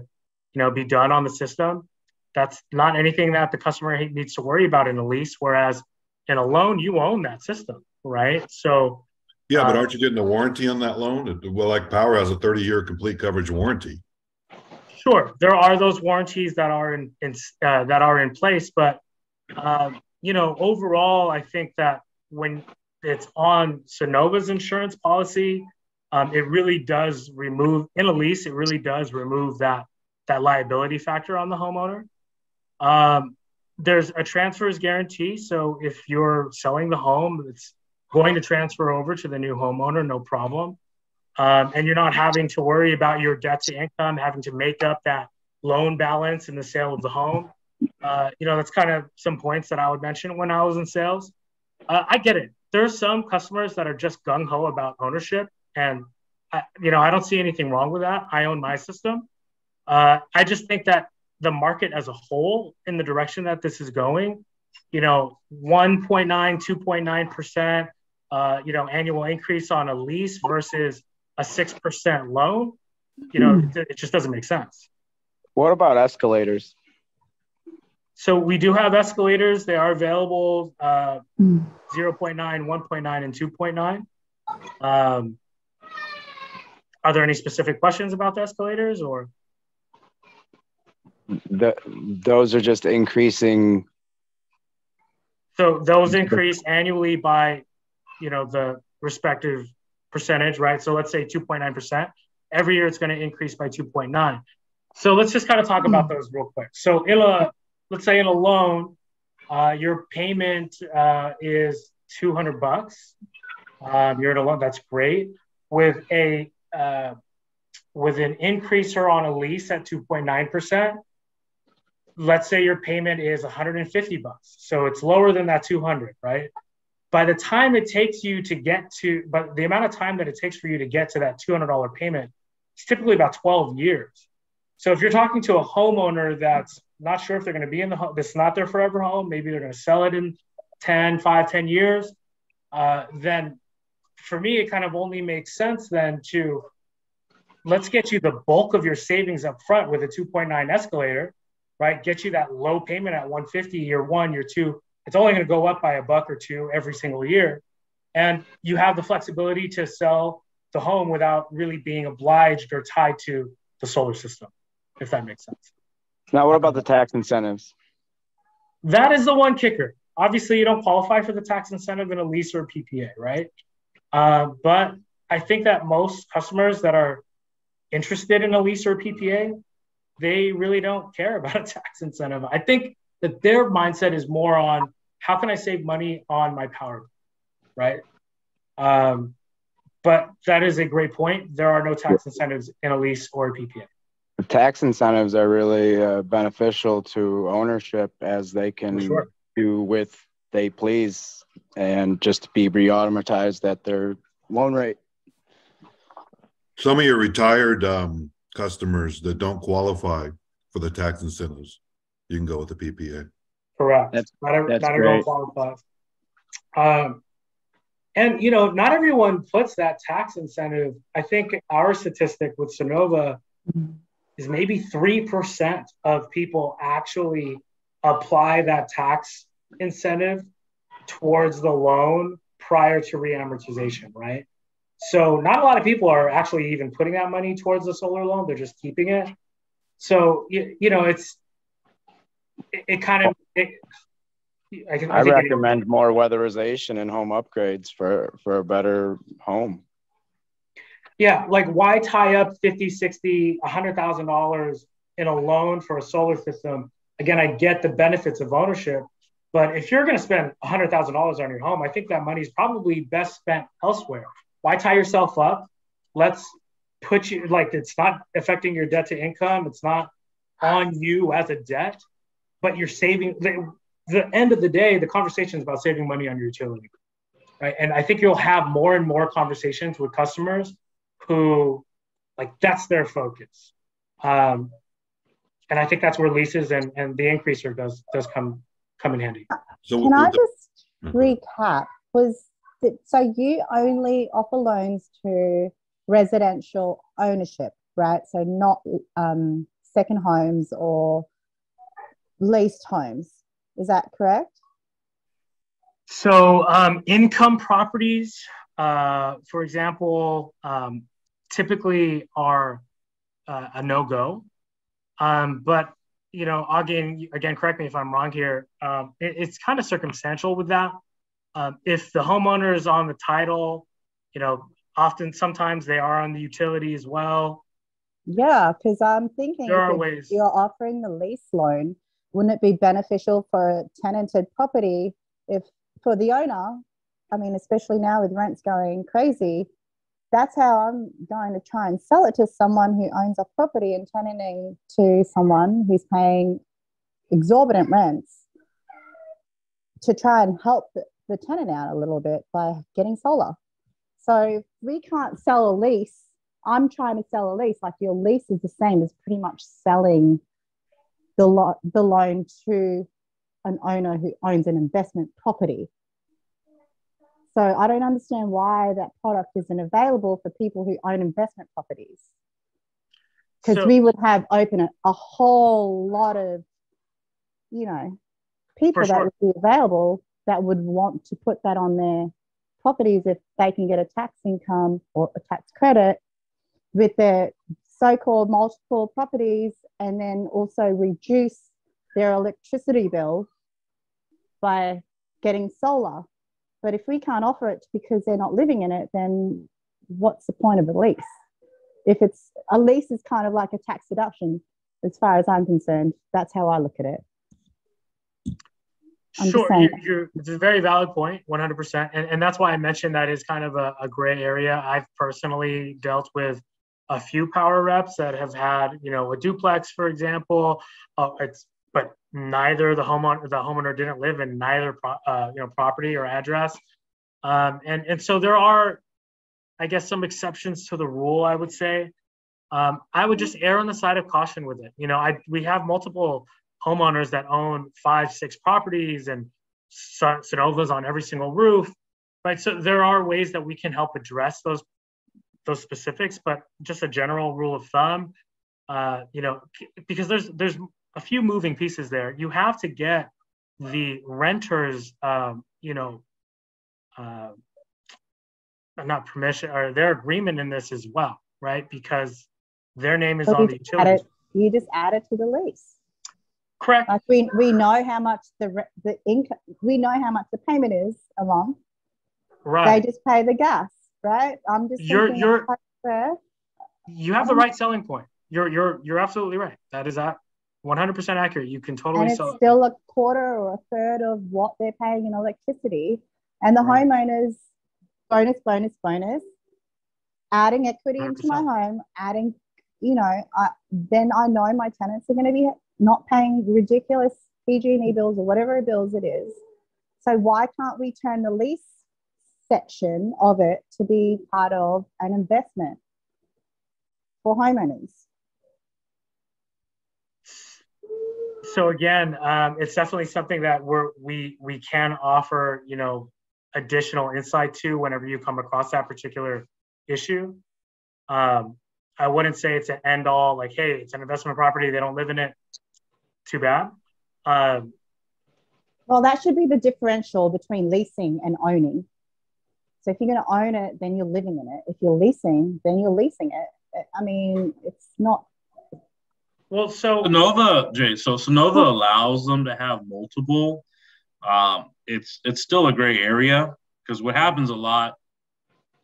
be done on the system, that's not anything that the customer needs to worry about in a lease. Whereas in a loan, you own that system, right? So, yeah, but aren't you getting a warranty on that loan? Well, like Powur has a 30-year complete coverage warranty. Sure, there are those warranties that are in place, but overall, I think that when it's on Sunnova's insurance policy, it really does remove, in a lease, it really does remove that liability factor on the homeowner. There's a transfer's guarantee. So if you're selling the home, it's going to transfer over to the new homeowner, no problem. And you're not having to worry about your debt to income, having to make up that loan balance in the sale of the home. That's kind of some points that I would mention when I was in sales. I get it. There's some customers that are just gung-ho about ownership. And, I don't see anything wrong with that. I own my system. I just think that the market as a whole, in the direction that this is going, 1.9, 2.9%, annual increase on a lease versus a 6% loan, it just doesn't make sense. What about escalators? So we do have escalators. They are available, 0.9, 1.9, and 2.9. Are there any specific questions about the escalators, or? Those are just increasing. So those increase annually by, the respective percentage, right? So let's say 2.9%. Every year it's going to increase by 2.9. So let's just kind of talk about those real quick. So let's say in a loan, your payment is $200. You're in a loan, that's great. With a with an increaser on a lease at 2.9%, let's say your payment is $150. So it's lower than that 200, right? By the time it takes you to get to, but the amount of time that it takes for you to get to that $200 payment is typically about 12 years. So if you're talking to a homeowner that's not sure if they're going to be in the home, that's not their forever home, maybe they're going to sell it in 5, 10 years, then for me, it kind of only makes sense then to, let's get you the bulk of your savings up front with a 2.9 escalator, right? Get you that low payment at $150 year one, year two. It's only going to go up by $1 or $2 every single year. And you have the flexibility to sell the home without really being obliged or tied to the solar system, if that makes sense. Now, what about the tax incentives? That is the one kicker. Obviously, you don't qualify for the tax incentive in a lease or a PPA, right? But I think that most customers that are interested in a lease or a PPA, they really don't care about a tax incentive. I think that their mindset is more on, how can I save money on my Powur bill, right? But that is a great point. There are no tax incentives in a lease or a PPA. The tax incentives are really beneficial to ownership, as they can do with they please and just be re-automatized at their loan rate. Some of your retired customers that don't qualify for the tax incentives, you can go with the PPA. Correct. Not everyone qualifies. Not everyone puts that tax incentive. I think our statistic with Sunnova is maybe 3% of people actually apply that tax incentive towards the loan prior to reamortization, right? So not a lot of people are actually even putting that money towards the solar loan. They're just keeping it. So, I recommend more weatherization and home upgrades for a better home. Yeah, like why tie up $50,000, $60,000, $100,000 in a loan for a solar system? Again, I get the benefits of ownership, but if you're going to spend $100,000 on your home, I think that money is probably best spent elsewhere. Why tie yourself up? Let's put you, like, it's not affecting your debt to income. It's not on you as a debt, but you're saving. The end of the day, the conversation is about saving money on your utility, right? And I think you'll have more and more conversations with customers who, like, that's their focus. And I think that's where leases and the increaser does come in handy. So can I just recap? So you only offer loans to residential ownership, right? So not second homes or leased homes. Is that correct? So income properties, for example, typically are a no-go. But, you know, again, correct me if I'm wrong here. It's kind of circumstantial with that. If the homeowner is on the title, you know, sometimes they are on the utility as well. Yeah, because I'm thinking if you're offering the lease loan, wouldn't it be beneficial for a tenanted property for the owner? I mean, especially now with rents going crazy, that's how I'm going to try and sell it to someone who owns a property and tenanting to someone who's paying exorbitant rents, to try and help the tenant out a little bit by getting solar. So if we can't sell a lease, I'm trying to sell a lease. Like, your lease is the same as pretty much selling the loan to an owner who owns an investment property. So I don't understand why that product isn't available for people who own investment properties, because we would have a whole lot of, you know, people that would be available that would want to put that on their properties if they can get a tax income or a tax credit with their so-called multiple properties, and then also reduce their electricity bill by getting solar. But if we can't offer it because they're not living in it, then what's the point of a lease? If it's a lease, is kind of like a tax deduction, as far as I'm concerned. That's how I look at it. Sure, it's a very valid point, 100%. And that's why I mentioned that is kind of a gray area. I've personally dealt with a few power reps that have had, you know, a duplex, for example. But neither the homeowner didn't live in neither you know, property or address, and so there are, I guess, some exceptions to the rule. I would say, I would just err on the side of caution with it. You know, we have multiple homeowners that own 5, 6 properties, and Sunnova's on every single roof, right? So there are ways that we can help address those specifics, but just a general rule of thumb, you know, because there's a few moving pieces there. You have to get the renter's, you know, not permission, or their agreement in this as well, right? Because their name is on the utility. You just add it to the lease. Correct. Like, we know how much the income, we know how much the payment is a month. Right. They just pay the gas, right? I'm just thinking you have the right selling point. You're absolutely right. That is that. 100% accurate. You can totally sell it. And it's still a quarter or a third of what they're paying in electricity. And the homeowners, bonus, adding equity 100%. Into my home, adding, you know, then I know my tenants are going to be not paying ridiculous PG&E bills or whatever bills it is. So why can't we turn the lease section of it to be part of an investment for homeowners? So again, it's definitely something that we can offer, you know, additional insight to whenever you come across that particular issue. I wouldn't say it's an end all, like, hey, it's an investment property, they don't live in it, too bad. Well, that should be the differential between leasing and owning. So if you're going to own it, then you're living in it. If you're leasing, then you're leasing it. I mean, it's not. Well, so Sunnova allows them to have multiple. It's still a gray area, because what happens a lot,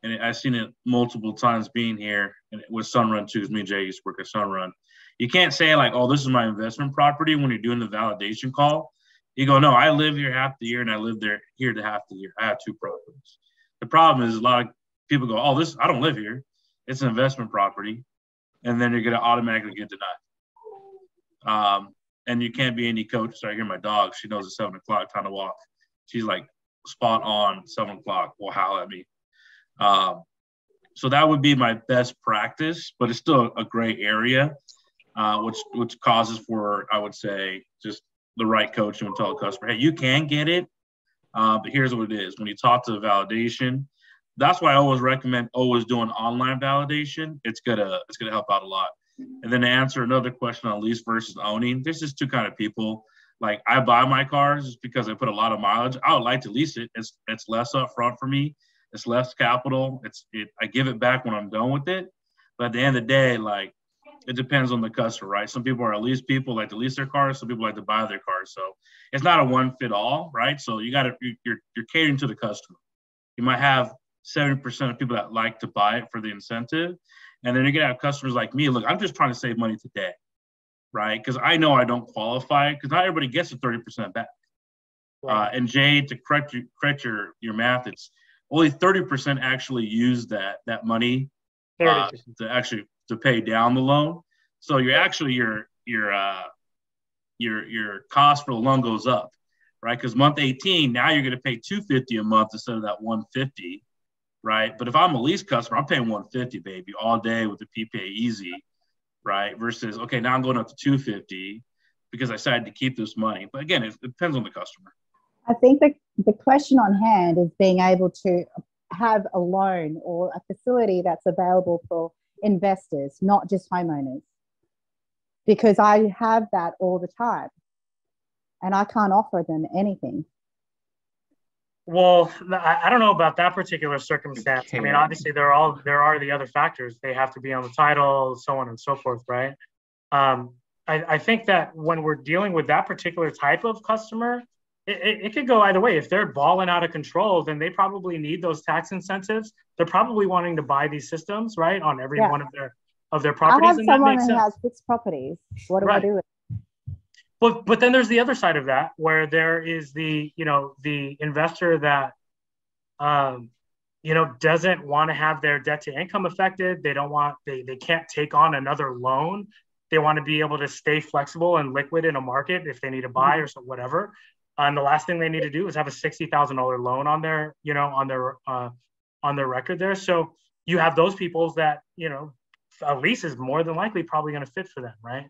and I've seen it multiple times being here and with Sunrun too, because me and Jay used to work at Sunrun. You can't say like, oh, this is my investment property when you're doing the validation call. You go, no, I live here half the year and I live here to half the year. I have two properties. The problem is a lot of people go, oh, I don't live here. It's an investment property. And then you're going to automatically get denied. And you can't be any coach. Sorry, I hear my dog. She knows it's 7 o'clock time to walk. She's like spot on 7 o'clock. Will howl at me. So that would be my best practice, but it's still a gray area, which causes for, I would say, just the right coach and tell a customer, hey, you can get it, but here's what it is. When you talk to the validation, that's why I always recommend always doing online validation. It's gonna help out a lot. And then to answer another question on lease versus owning, there's just two kind of people. Like, I buy my cars because I put a lot of mileage. I would like to lease it. It's less upfront for me. It's less capital. I give it back when I'm done with it. But at the end of the day, like, it depends on the customer, right? Some people are lease people, like to lease their cars. Some people like to buy their cars. So it's not a one fit all, right? So you got to, you're catering to the customer. You might have 70% of people that like to buy it for the incentive. And then you're going to have customers like me. Look, I'm just trying to save money today, right? Because I know I don't qualify, because not everybody gets the 30% back. Right. And Jay, to correct your math, it's only 30% actually use that money to pay down the loan. So you're actually, your cost for the loan goes up, right? Because month 18, now you're going to pay $250 a month instead of that $150, right? But if I'm a lease customer, I'm paying $150, baby, all day with the PPA-EZ. Right? Versus, okay, now I'm going up to $250 because I decided to keep this money. But again, it depends on the customer. I think the question on hand is being able to have a loan or a facility that's available for investors, not just homeowners. Because I have that all the time and I can't offer them anything. Well, I don't know about that particular circumstance. I mean, obviously, there are the other factors. They have to be on the title, so on and so forth, right? I think that when we're dealing with that particular type of customer, it could go either way. If they're balling out of control, then they probably need those tax incentives. They're probably wanting to buy these systems, right, on every one of their properties. I have someone who has fixed properties. What do I do with it? But then there's the other side of that, where there is the investor that, doesn't want to have their debt to income affected. They don't want, they can't take on another loan. They want to be able to stay flexible and liquid in a market if they need to buy or so, whatever. And the last thing they need to do is have a $60,000 loan on their, on their record there. So you have those people that, a lease is more than likely probably going to fit for them, right?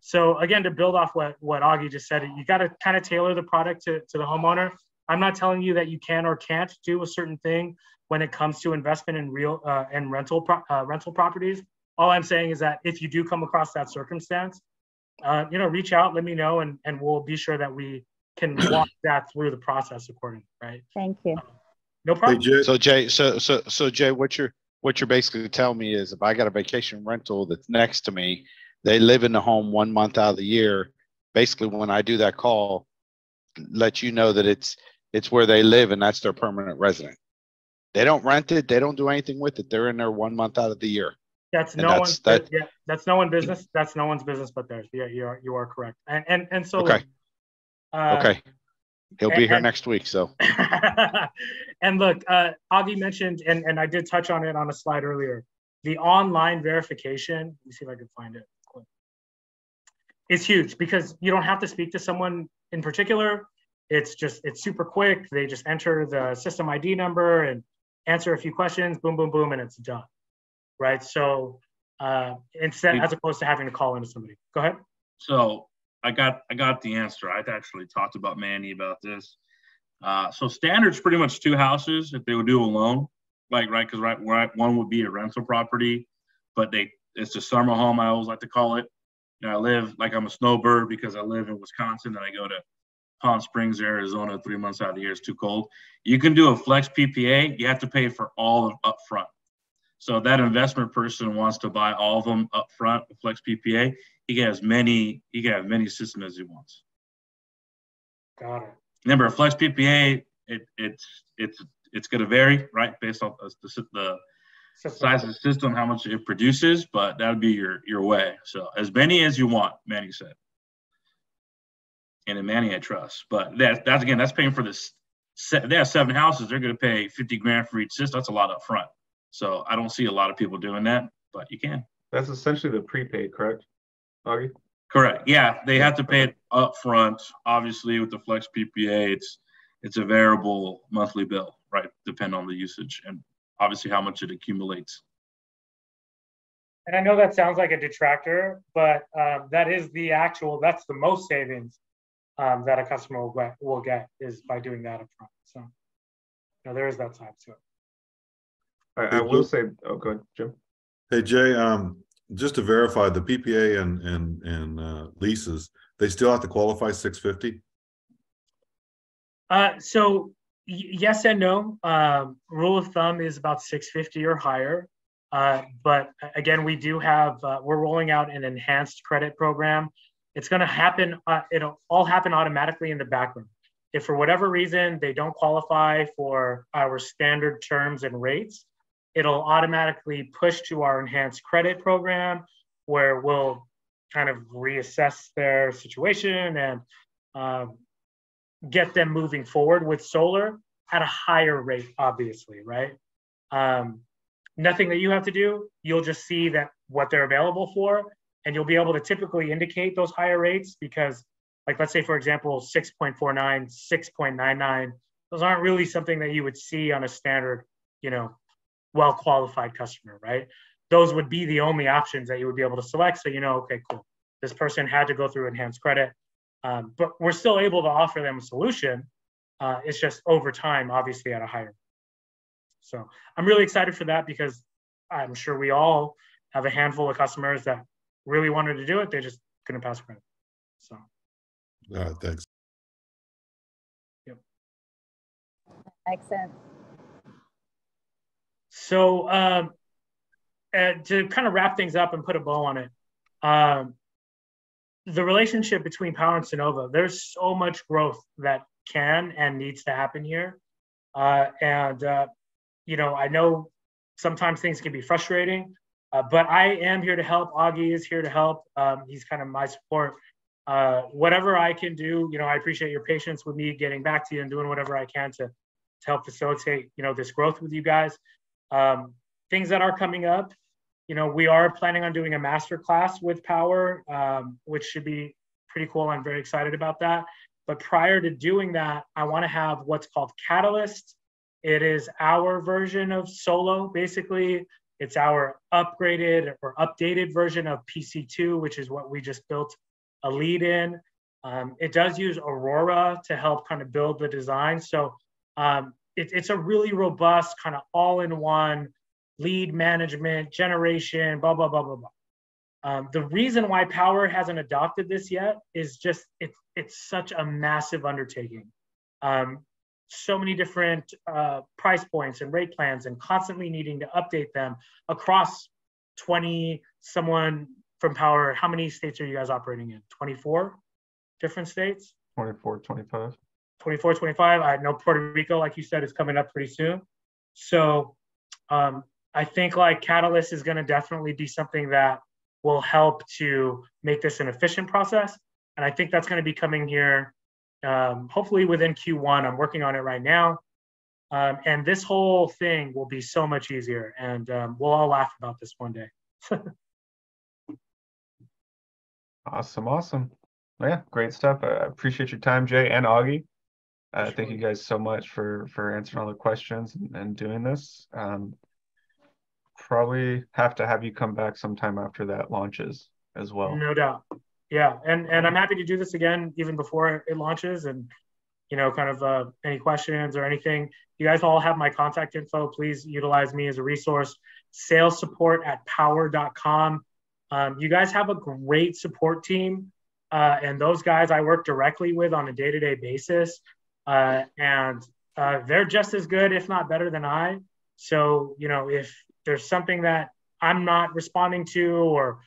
So again, to build off what Augie just said, you got to kind of tailor the product to the homeowner. I'm not telling you that you can or can't do a certain thing when it comes to investment in real and rental properties. All I'm saying is that if you do come across that circumstance, reach out, let me know, and we'll be sure that we can walk that through the process accordingly, right? Thank you. No problem. Hey, Jay. So Jay, what you're basically telling me is, if I got a vacation rental that's next to me, they live in the home 1 month out of the year. Basically, when I do that call, let you know that it's where they live and that's their permanent resident. They don't rent it. They don't do anything with it. They're in there 1 month out of the year. That's no one's business. That's no one's business but theirs. Yeah, you are correct. And so okay. Okay. He'll be here next week. So. And look, Avi mentioned, and I did touch on it on a slide earlier, the online verification. Let me see if I can find it. It's huge because you don't have to speak to someone in particular. It's super quick. They just enter the system ID number and answer a few questions, boom, boom, boom, and it's done, right? So as opposed to having to call into somebody. Go ahead. So I got the answer. I've actually talked about Manny about this. So standard's pretty much two houses if they would do a loan, like, right? Because right, one would be a rental property, but it's a summer home, I always like to call it. And I live like I'm a snowbird because I live in Wisconsin and I go to Palm Springs, Arizona 3 months out of the year. It's too cold. You can do a flex PPA. You have to pay for all of up front. So that investment person wants to buy all of them up front with flex PPA. He can have many systems as he wants. Got it. Remember, a flex PPA, it's going to vary, right, based on the size of the system, how much it produces, but that would be your way. So as many as you want, Manny said. And in Manny, I trust. But that's paying for this. They have 7 houses. They're going to pay $50,000 for each system. That's a lot up front. So I don't see a lot of people doing that, but you can. That's essentially the prepaid, correct, Augie? Correct. Yeah, they have to pay it up front. Obviously, with the flex PPA, it's a variable monthly bill, right? Depend on the usage and obviously how much it accumulates. And I know that sounds like a detractor, but that's the most savings that a customer will get is by doing that up front. So there is that side to it. I will say, oh, go ahead, Jim. Hey, Jay, just to verify, the PPA and leases, they still have to qualify 650? So yes and no. Rule of thumb is about 650 or higher. But again, we do have, we're rolling out an enhanced credit program. It's going to happen, it'll all happen automatically in the background. If for whatever reason they don't qualify for our standard terms and rates, it'll automatically push to our enhanced credit program where we'll kind of reassess their situation and get them moving forward with solar at a higher rate, obviously, right? Nothing that you have to do, you'll just see that what they're available for, and you'll be able to typically indicate those higher rates because, like, let's say, for example, 6.49, 6.99, those aren't really something that you would see on a standard, you know, well-qualified customer, right? Those would be the only options that you would be able to select. So, you know, okay, cool. This person had to go through enhanced credit, but we're still able to offer them a solution. It's just over time, obviously, at a higher. So I'm really excited for that because I'm sure we all have a handful of customers that really wanted to do it. They just couldn't pass credit. So. All right, thanks. Yep. Excellent. So to kind of wrap things up and put a bow on it, the relationship between Powur and Sunnova, there's so much growth that can and needs to happen here. You know, I know sometimes things can be frustrating, but I am here to help. Augie is here to help. He's kind of my support. Whatever I can do, you know, I appreciate your patience with me getting back to you and doing whatever I can to help facilitate, you know, this growth with you guys. Things that are coming up, you know, we are planning on doing a masterclass with Powur, which should be pretty cool. I'm very excited about that. But prior to doing that, I want to have what's called Catalyst. It is our version of Solo, basically. It's our upgraded or updated version of PC2, which is what we just built a lead in. It does use Aurora to help kind of build the design. So it's a really robust kind of all-in-one lead management, generation, blah, blah, blah, blah, blah. The reason why Powur hasn't adopted this yet is just it's such a massive undertaking. So many different price points and rate plans and constantly needing to update them across 20, someone from Powur, how many states are you guys operating in? 24 different states? 24, 25. 24, 25. I know Puerto Rico, like you said, is coming up pretty soon. So I think like Catalyst is gonna definitely be something that will help to make this an efficient process. And I think that's gonna be coming here hopefully within Q1. I'm working on it right now. And this whole thing will be so much easier. And we'll all laugh about this one day. Awesome, awesome. Yeah, great stuff. I appreciate your time, Jay and Augie. Sure. Thank you guys so much for answering all the questions and doing this. Probably have to have you come back sometime after that launches as well. No doubt. Yeah, and I'm happy to do this again even before it launches and, you know, kind of any questions or anything. You guys all have my contact info. Please utilize me as a resource. salessupport@powur.com. You guys have a great support team. And those guys I work directly with on a day-to-day basis. And they're just as good, if not better than I. So, you know, if there's something that I'm not responding to or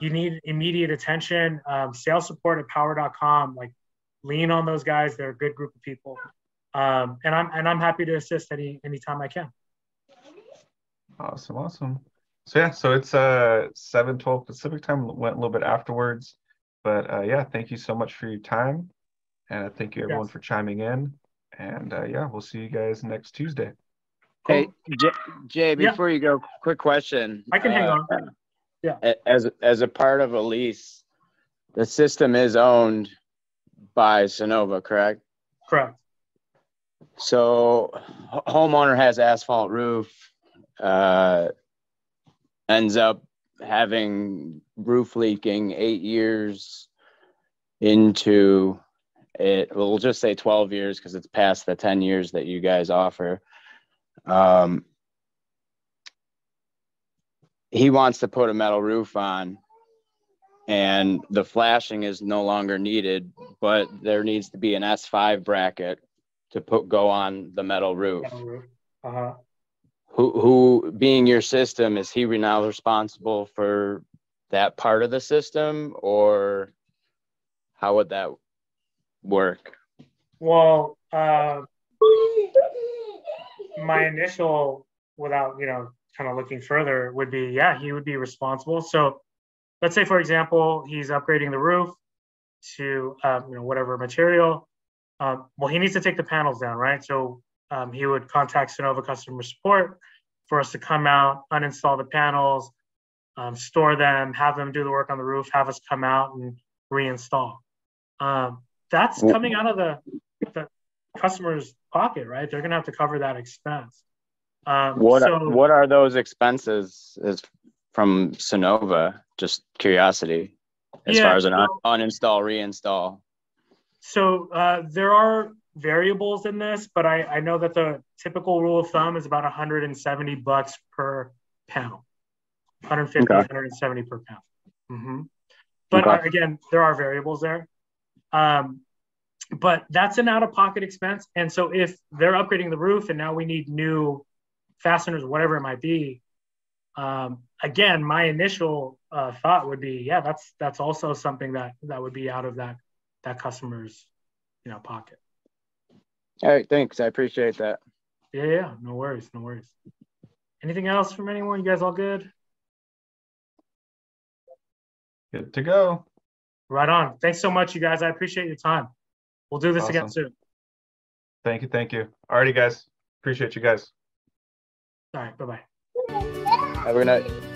you need immediate attention, salessupport@powur.com, like lean on those guys. They're a good group of people. And I'm happy to assist anytime I can. Awesome, awesome. So yeah, so it's 7:12 Pacific time, went a little bit afterwards. But yeah, thank you so much for your time. And thank you everyone for chiming in. And yeah, we'll see you guys next Tuesday. Cool. Hey, Jay, before you go, quick question. I can hang on. Yeah. As a part of a lease, the system is owned by Sunnova, correct? Correct. So homeowner has asphalt roof, ends up having roof leaking 8 years into it. We'll just say 12 years because it's past the 10 years that you guys offer. he wants to put a metal roof on and the flashing is no longer needed, but there needs to be an S5 bracket to go on the metal roof. Uh-huh. Who being your system, is he now responsible for that part of the system, or how would that work? Well, my initial, without, you know, kind of looking further, would be, yeah, he would be responsible. So let's say, for example, he's upgrading the roof to, you know, whatever material. Well, he needs to take the panels down, right? So he would contact Sunnova customer support for us to come out, uninstall the panels, store them, have them do the work on the roof, have us come out and reinstall. That's coming out of the customer's pocket, right? They're going to have to cover that expense. What are those expenses is from Sunnova? Just curiosity, as far as an uninstall, reinstall. So there are variables in this, but I know that the typical rule of thumb is about $170 per panel, 150, okay. 170 per panel. Mm-hmm. But okay. Again, there are variables there. But that's an out-of-pocket expense. And so if they're upgrading the roof and now we need new fasteners, whatever it might be, again, my initial thought would be, yeah, that's also something that would be out of that customer's, you know, pocket. All right, thanks. I appreciate that. Yeah, no worries, no worries. Anything else from anyone? You guys all good? Good to go. Right on. Thanks so much, you guys. I appreciate your time. We'll do this again soon. Thank you. Thank you. All righty, guys. Appreciate you guys. All right. Bye-bye. Have a good night.